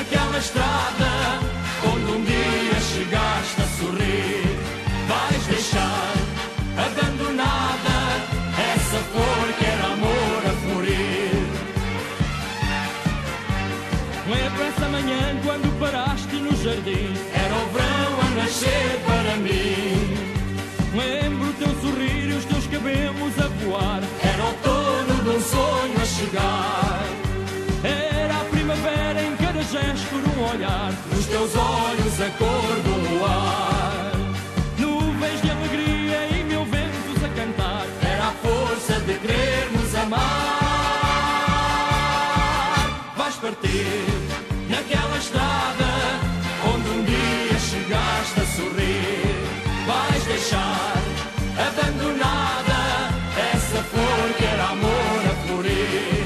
naquela estrada onde um dia chegaste a sorrir. Vais deixar abandonada essa flor que era amor a florir. Lembro essa manhã quando paraste no jardim, era o verão a nascer para mim. Lembro o teu sorrir e os teus cabelos a voar, era o outono de um sonho a chegar. Por um olhar, nos teus olhos a cor do luar, nuvens de alegria e mil ventos a cantar, era a força de querermos amar. Vais partir naquela estrada onde um dia chegaste a sorrir. Vais deixar abandonada essa flor que era amor a florir.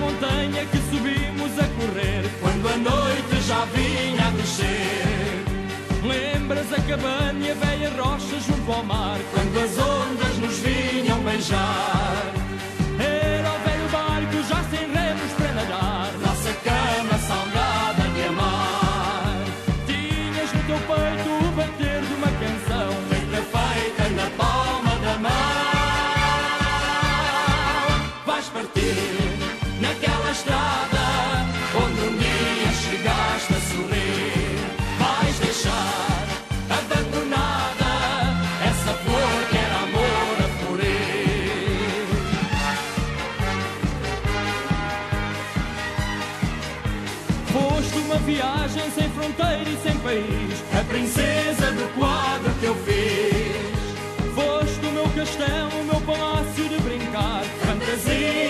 Montanha que subimos a correr, quando a noite já vinha a descer. Lembras a cabana e a velha rocha junto ao mar, quando as ondas nos vinham beijar. Era o velho barco já sem remos para nadar, nossa cama saudada de amar. Tinhas no teu peito o bater de uma canção, feita na palma da mão. Vais partir naquela estrada onde um dia chegaste a sorrir. Vais deixar abandonada essa flor que era amor a florir. Foste uma viagem sem fronteira e sem país, a princesa do quadro que eu fiz. Foste o meu castelo, o meu palácio de brincar, fantasia